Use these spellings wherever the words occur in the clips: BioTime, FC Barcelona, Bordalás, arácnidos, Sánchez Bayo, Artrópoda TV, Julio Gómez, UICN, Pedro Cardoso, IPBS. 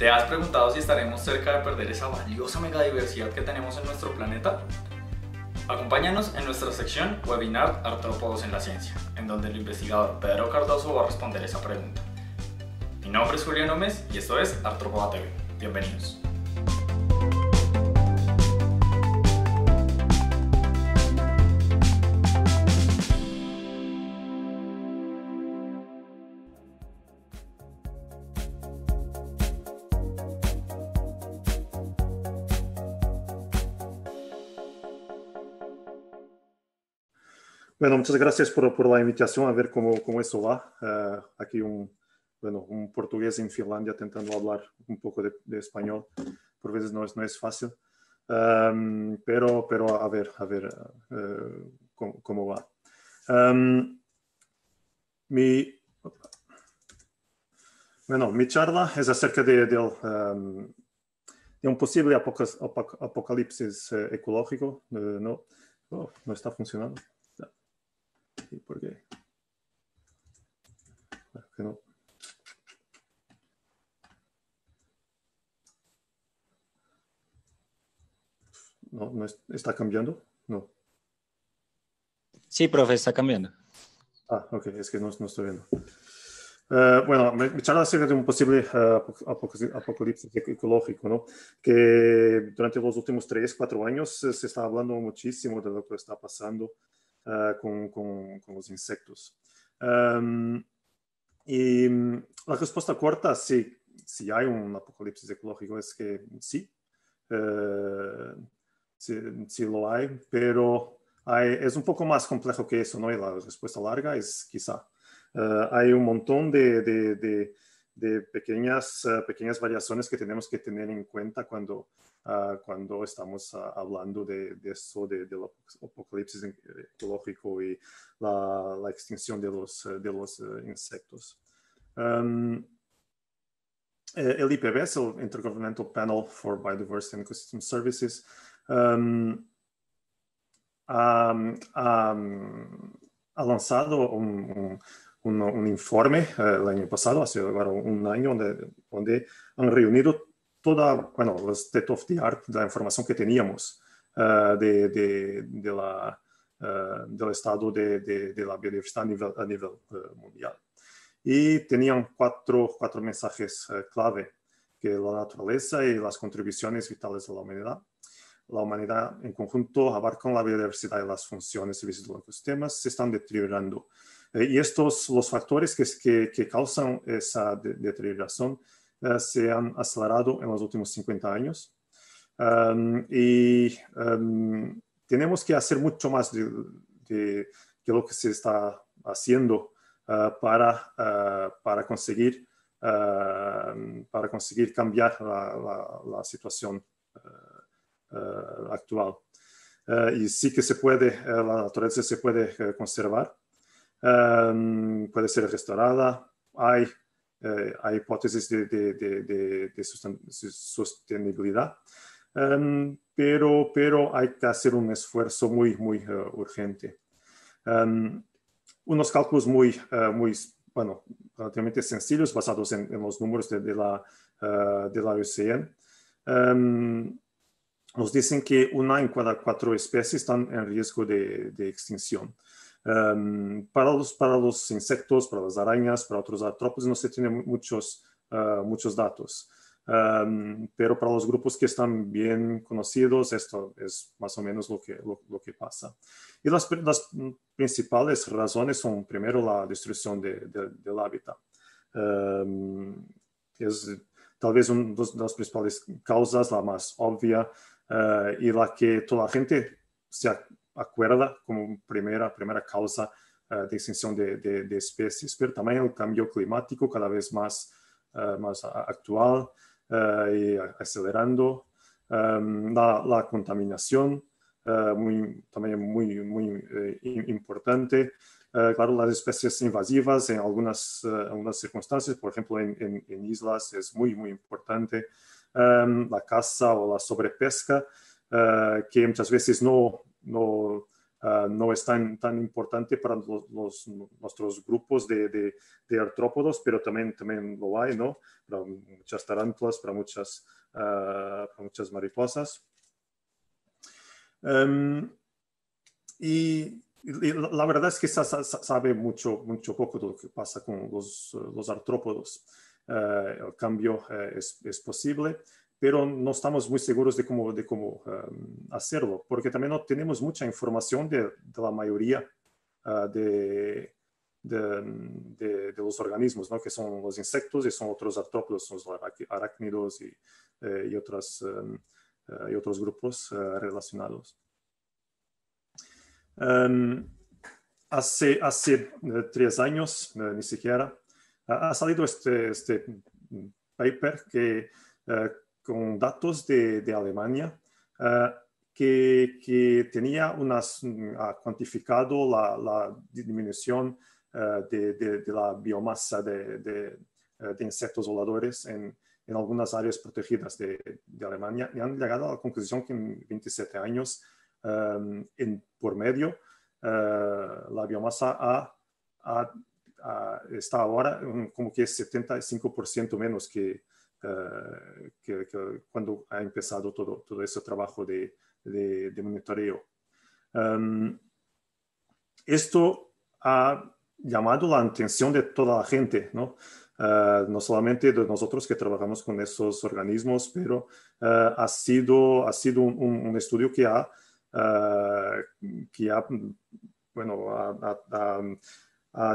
¿Te has preguntado si estaremos cerca de perder esa valiosa megadiversidad que tenemos en nuestro planeta? Acompáñanos en nuestra sección Webinar Artrópodos en la Ciencia, en donde el investigador Pedro Cardoso va a responder esa pregunta. Mi nombre es Julio Gómez y esto es Artrópoda TV. Bienvenidos. Bueno, muchas gracias por la invitación a ver cómo eso va. Aquí un portugués en Finlandia tentando hablar un poco de español. Por veces no es fácil, pero a ver cómo va. Mi charla es acerca de un posible apocalipsis ecológico. No está funcionando. ¿Y por qué? No. No está cambiando, no. Sí, profe, está cambiando. Ah, ok, es que no estoy viendo. Bueno, me charla acerca de un posible apocalipsis ecológico, ¿no? Que durante los últimos 3 a 4 años se está hablando muchísimo de lo que está pasando con los insectos. Y la respuesta corta, si hay un apocalipsis ecológico, es que sí, sí lo hay, pero es un poco más complejo que eso, ¿no? Y la respuesta larga es quizá. Hay un montón de pequeñas variaciones que tenemos que tener en cuenta cuando estamos hablando de eso, del apocalipsis ecológico y la extinción de los insectos. El IPBS, el Intergovernmental Panel for Biodiversity and Ecosystem Services, ha lanzado un informe el año pasado, hace ahora un año, donde han reunido toda, bueno, el state of the art de la información que teníamos del estado de la biodiversidad a nivel mundial. Y tenían cuatro mensajes clave, que la naturaleza y las contribuciones vitales de la humanidad en conjunto abarcan la biodiversidad y las funciones y servicios de los ecosistemas se están deteriorando. Y los factores que causan esa deterioración se han acelerado en los últimos 50 años. Tenemos que hacer mucho más de lo que se está haciendo para conseguir cambiar la situación actual. Y sí que se puede, la naturaleza se puede conservar. Puede ser restaurada. Hay hipótesis de sostenibilidad, pero hay que hacer un esfuerzo muy urgente. Unos cálculos muy bueno, relativamente sencillos, basados en los números de la UICN, nos dicen que 1 en cada 4 especies están en riesgo de extinción. Para los insectos, para las arañas, para otros artrópodos no se tienen muchos datos, pero para los grupos que están bien conocidos esto es más o menos lo que pasa. Y las principales razones son, primero, la destrucción del hábitat. Es tal vez una de las principales causas, la más obvia, y la que toda la gente se acuerda como primera causa de extinción de especies, pero también el cambio climático cada vez más actual y acelerando, la contaminación, también muy importante, claro, las especies invasivas en algunas circunstancias, por ejemplo en islas es muy importante, la caza o la sobrepesca, que muchas veces no no es tan importante para nuestros grupos de artrópodos, pero también lo hay, ¿no? Para muchas tarántulas, para muchas mariposas. Y la verdad es que sabe mucho poco de lo que pasa con los artrópodos. El cambio es posible, pero no estamos muy seguros de cómo hacerlo, porque también no tenemos mucha información de la mayoría de los organismos, ¿no? Que son los insectos y son otros artrópodos, son los arácnidos y otros grupos relacionados. Hace 3 años, ni siquiera, ha salido este paper que con datos de Alemania que tenía ha cuantificado la disminución de la biomasa de insectos voladores en algunas áreas protegidas de Alemania, y han llegado a la conclusión que en 27 años por medio la biomasa está ahora como que 75% menos que cuando ha empezado todo ese trabajo de monitoreo. Esto ha llamado la atención de toda la gente, ¿no? No solamente de nosotros que trabajamos con esos organismos, pero ha sido un estudio que ha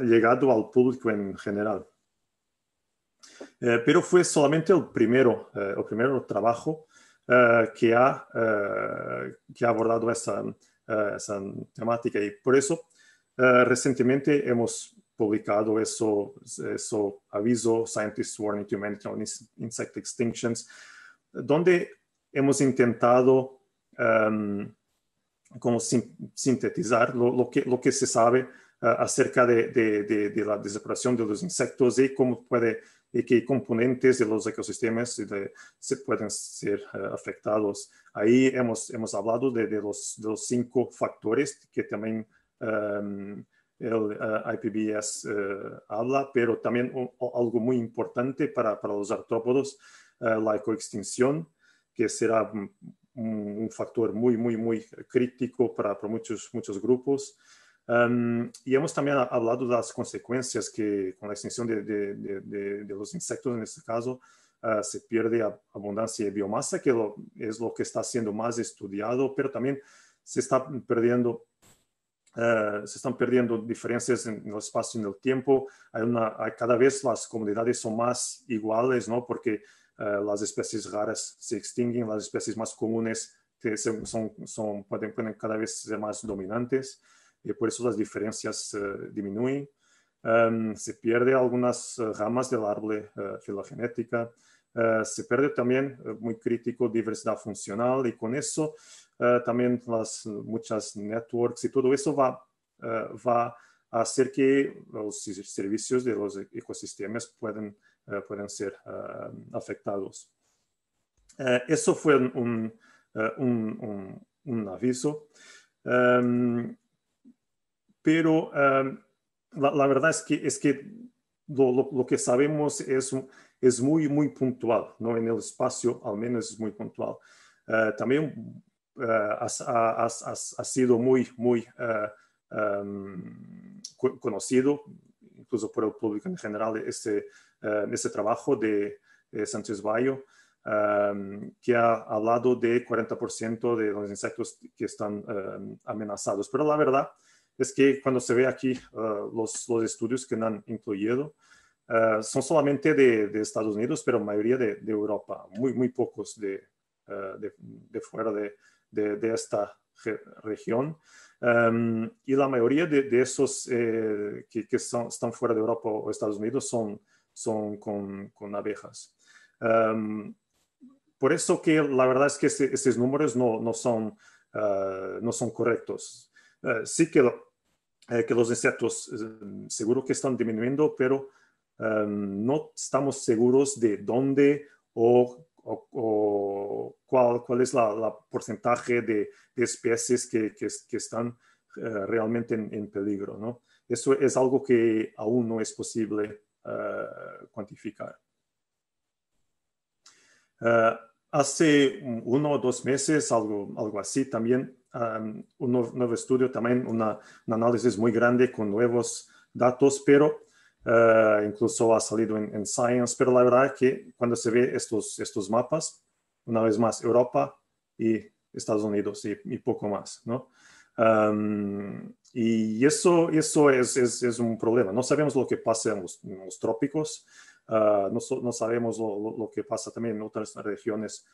llegado al público en general. Pero fue solamente el primer trabajo que ha abordado esa temática, y por eso recientemente hemos publicado eso aviso, Scientists Warning Humanity on Insect Extinctions, donde hemos intentado sintetizar lo que se sabe acerca de la desaparición de los insectos y qué componentes de los ecosistemas se pueden ser afectados. Ahí hemos hablado de los 5 factores que también el IPBS habla, pero también algo muy importante para los artrópodos, la ecoextinción, que será un factor muy crítico para muchos grupos. Y hemos también hablado de las consecuencias que con la extinción de los insectos, en este caso, se pierde abundancia de biomasa, que es lo que está siendo más estudiado, pero también se están perdiendo diferencias en el espacio y en el tiempo. Cada vez las comunidades son más iguales, ¿no? Porque las especies raras se extinguen, las especies más comunes pueden cada vez ser más dominantes. Y por eso las diferencias disminuyen, se pierden algunas ramas del árbol filogenética, se pierde también, muy crítico, diversidad funcional, y con eso también muchas networks y todo eso va a hacer que los servicios de los ecosistemas pueden ser afectados. Eso fue un aviso. Pero la verdad es que lo que sabemos es muy puntual, ¿no? En el espacio al menos es muy puntual. También ha sido muy conocido, incluso por el público en general, ese trabajo de Sánchez Bayo, que ha hablado de 40% de los insectos que están amenazados. Pero la verdad es que cuando se ve aquí los estudios que han incluido, son solamente de Estados Unidos, pero la mayoría de Europa, muy pocos de fuera de esta región. Y la mayoría de esos que están fuera de Europa o Estados Unidos son con abejas. Por eso que la verdad es que estos números no son correctos. Sí que los insectos seguro que están disminuyendo, pero no estamos seguros de dónde o cuál es el porcentaje de especies que están realmente en peligro, ¿no? Eso es algo que aún no es posible cuantificar. Hace 1 o 2 meses, algo así también, un nuevo estudio, también un análisis muy grande con nuevos datos, pero incluso ha salido en Science, pero la verdad es que cuando se ve estos mapas, una vez más Europa y Estados Unidos y poco más, ¿no? Y eso es un problema. No sabemos lo que pasa en los trópicos, no sabemos lo que pasa también en otras regiones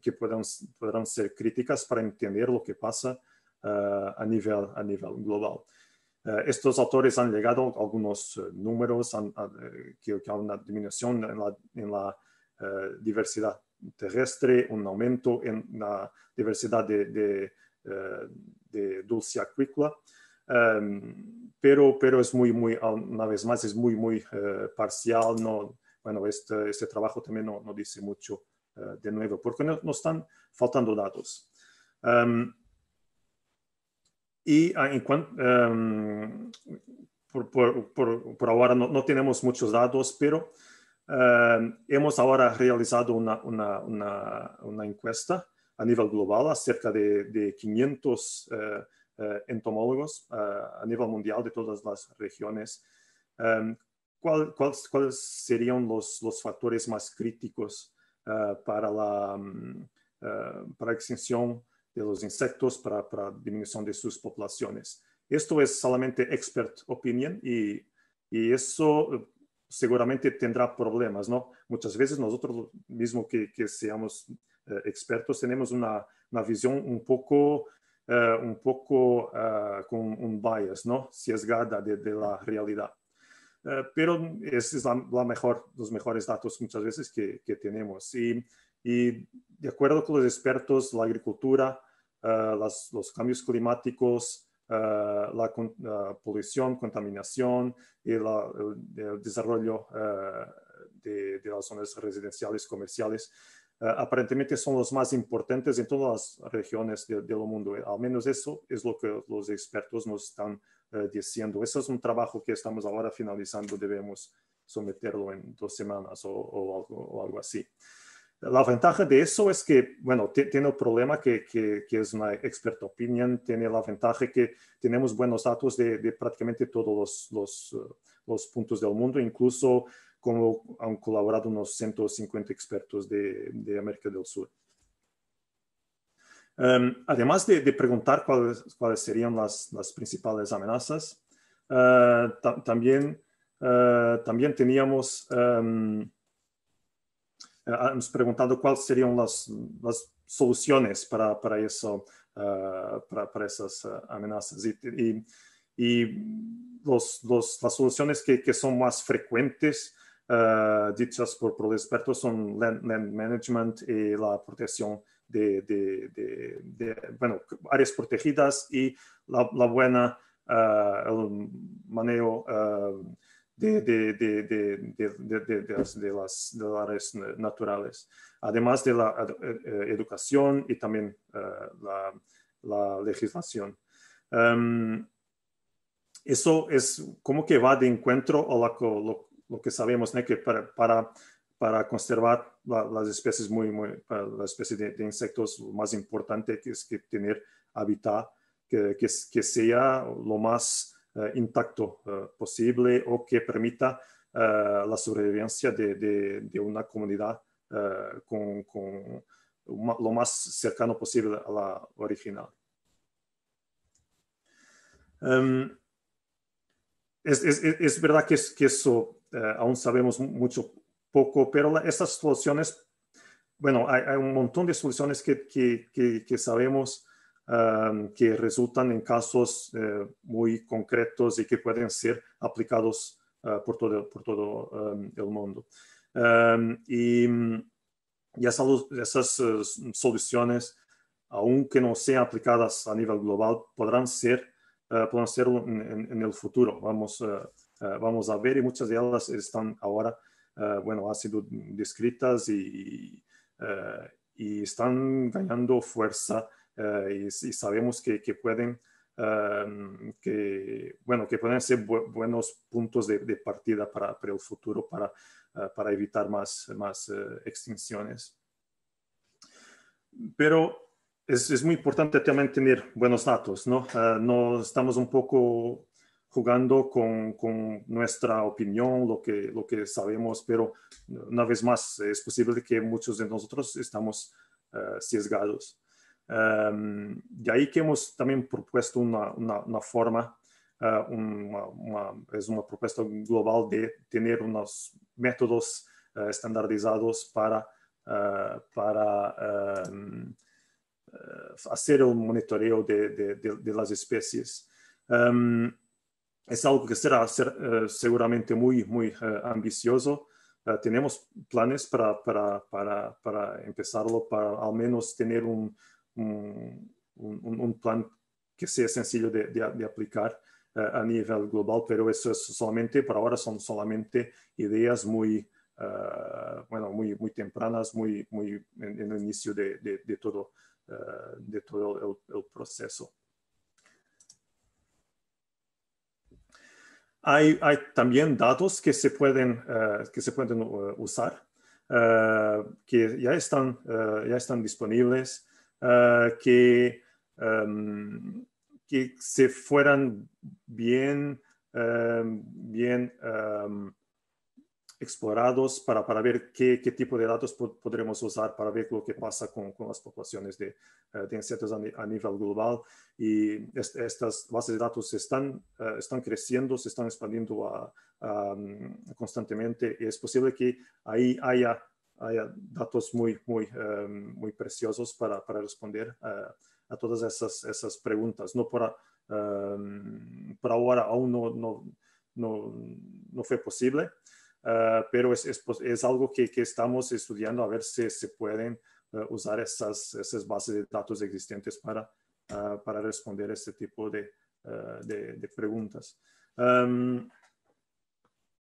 que podrán ser críticas para entender lo que pasa a nivel global. Estos autores han llegado a algunos números que hay una disminución en la diversidad terrestre, un aumento en la diversidad de dulce acuícola, pero es muy, una vez más, es muy parcial. No, bueno, este trabajo también no dice mucho de nuevo, porque no están faltando datos. Y en cuanto, por ahora no tenemos muchos datos, pero hemos ahora realizado una encuesta a nivel global acerca de 500 entomólogos a nivel mundial de todas las regiones. ¿Cuáles serían los factores más críticos para extinción de los insectos, para disminución de sus poblaciones? Esto es solamente expert opinion y eso seguramente tendrá problemas, ¿no? Muchas veces nosotros, mismo que seamos expertos, tenemos una visión un poco con un bias, ¿no? Sesgada de la realidad. Pero es los mejores datos muchas veces que tenemos. Y de acuerdo con los expertos, la agricultura, los cambios climáticos, la polución, contaminación y el desarrollo de las zonas residenciales, comerciales, aparentemente son los más importantes en todas las regiones del mundo. Al menos eso es lo que los expertos nos están diciendo. Eso es un trabajo que estamos ahora finalizando. Debemos someterlo en 2 semanas o algo así. La ventaja de eso es que, bueno, tiene el problema que es una expert opinion, tiene la ventaja que tenemos buenos datos de prácticamente todos los puntos del mundo, incluso como han colaborado unos 150 expertos de América del Sur. Además de preguntar cuáles serían las principales amenazas, también teníamos... hemos preguntado cuáles serían las soluciones para eso, para esas amenazas. Y las soluciones que son más frecuentes, dichas por los expertos, son land management y la protección de áreas protegidas y la buena manejo de las áreas naturales, además de la educación y también la legislación. Eso es como que va de encuentro a lo que sabemos, ¿no? Que para conservar las especies de insectos, lo más importante es que tener hábitat que sea lo más intacto posible o que permita la sobrevivencia de una comunidad con lo más cercano posible a la original. Es verdad que eso aún sabemos poco, pero estas soluciones, bueno, hay un montón de soluciones que sabemos que resultan en casos muy concretos y que pueden ser aplicados por todo el mundo. Y esas soluciones, aunque no sean aplicadas a nivel global, podrán ser en el futuro. Vamos a ver, y muchas de ellas están ahora, bueno, han sido descritas y están ganando fuerza. Y sabemos que pueden que, bueno, que pueden ser buenos puntos de partida para el futuro, para evitar más extinciones. Pero es muy importante también tener buenos datos, ¿no? No estamos un poco jugando con nuestra opinión, lo que sabemos, pero una vez más es posible que muchos de nosotros estamos sesgados. De ahí que hemos también propuesto una forma, es una propuesta global de tener unos métodos estandarizados para hacer el monitoreo de las especies. Es algo que será seguramente muy ambicioso. Tenemos planes para empezarlo, para al menos tener un plan que sea sencillo de aplicar a nivel global, pero eso es solamente, por ahora son solamente ideas muy tempranas, muy en el inicio de todo el proceso. Hay también datos que se pueden usar, que ya están disponibles, que se fueran bien explorados para ver qué tipo de datos podremos usar para ver lo que pasa con las poblaciones de insectos a nivel global. Y estas bases de datos están creciendo, se están expandiendo constantemente. Y es posible que ahí haya datos muy preciosos para responder a todas esas preguntas. No por ahora aún no fue posible, pero es algo que estamos estudiando a ver si se pueden usar esas bases de datos existentes para responder a este tipo de preguntas.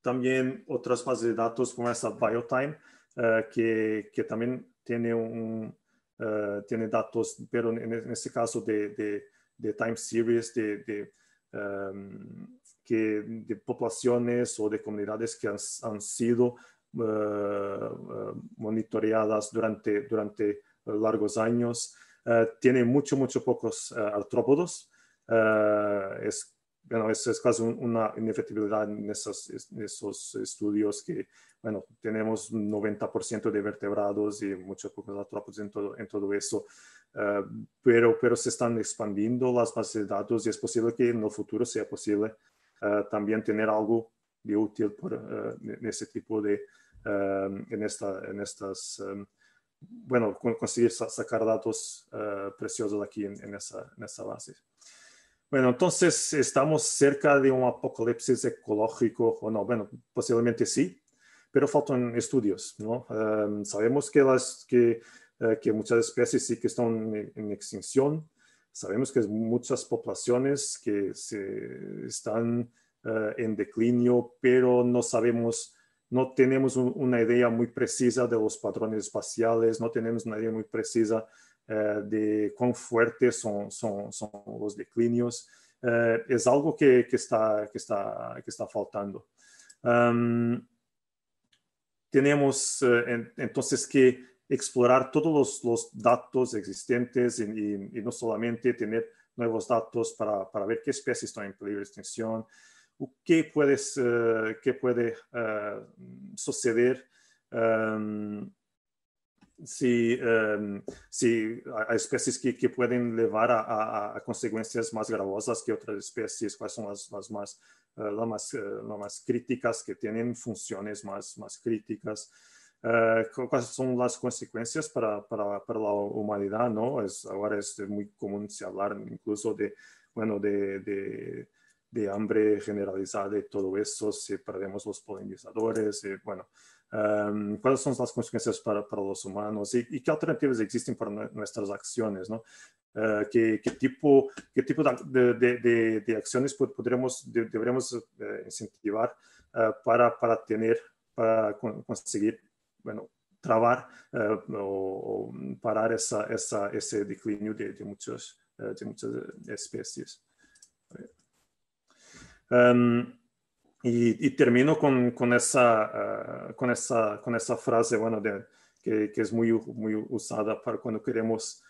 También otras bases de datos como esa BioTime, que también tiene datos, pero en este caso de time series, de poblaciones o de comunidades que han sido monitoreadas durante largos años. Tiene mucho pocos artrópodos. Es casi una inevitabilidad en esos estudios que, bueno, tenemos 90% de vertebrados y muchos pocos artrópodos en todo eso. Pero se están expandiendo las bases de datos y es posible que en el futuro sea posible también tener algo de útil en ese tipo de, conseguir sacar datos preciosos aquí en esa base. Bueno, entonces estamos cerca de un apocalipsis ecológico o no. Bueno, posiblemente sí, pero faltan estudios, ¿no? Sabemos que muchas especies sí que están en extinción. Sabemos que muchas poblaciones que se están en declinio, pero no sabemos, no tenemos una idea muy precisa de los patrones espaciales, no tenemos una idea muy precisa de cuán fuertes son los declinios. Es algo que está faltando. Tenemos entonces que explorar todos los datos existentes y no solamente tener nuevos datos para ver qué especies están en peligro de extinción, qué puede suceder si hay especies que pueden llevar a consecuencias más gravosas que otras especies, cuáles son las más críticas, que tienen funciones más críticas, cuáles son las consecuencias para la humanidad, ¿no? Ahora es muy común hablar incluso de hambre generalizada y todo eso, si perdemos los polinizadores, cuáles son las consecuencias para los humanos y qué alternativas existen para nuestras acciones, ¿no? ¿Qué tipo de acciones deberemos incentivar para conseguir, trabar o parar ese declinio de muchas especies. Y termino con esa frase, bueno, que es muy usada para cuando queremos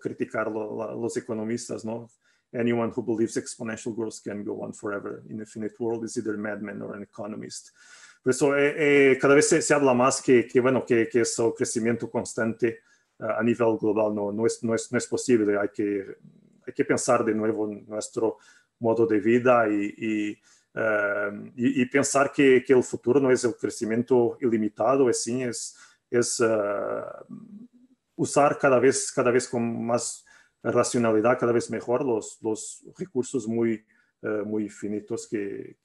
criticar los economistas, ¿no? Anyone who believes exponential growth can go on forever in infinite world is either a madman or an economist. Por eso cada vez se habla más que ese crecimiento constante a nivel global no es posible. Hay que pensar de nuevo nuestro modo de vida y pensar que el futuro no es el crecimiento ilimitado, usar cada vez con más racionalidad, cada vez mejor los recursos muy finitos que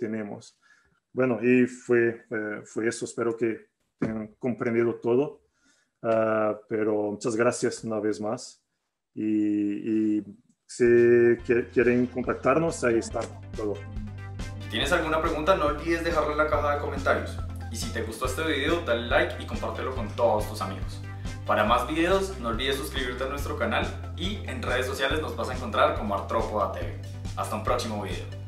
tenemos. Bueno, y fue eso. Espero que tengan comprendido todo. Pero muchas gracias una vez más. Y si quieren contactarnos, ahí está todo. ¿Tienes alguna pregunta? No olvides dejarla en la caja de comentarios. Y si te gustó este video, dale like y compártelo con todos tus amigos. Para más videos, no olvides suscribirte a nuestro canal y en redes sociales nos vas a encontrar como Artrópoda TV. Hasta un próximo video.